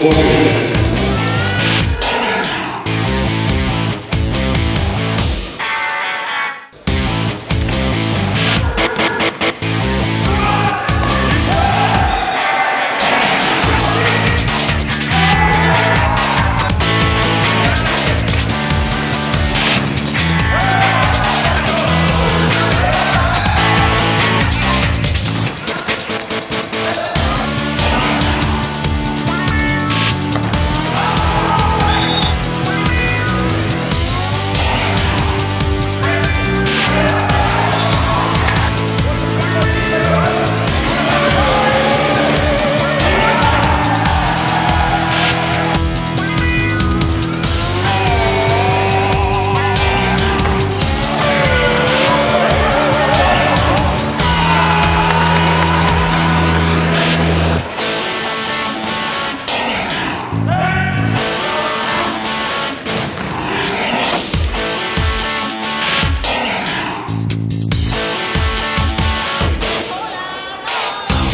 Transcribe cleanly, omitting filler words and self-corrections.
После.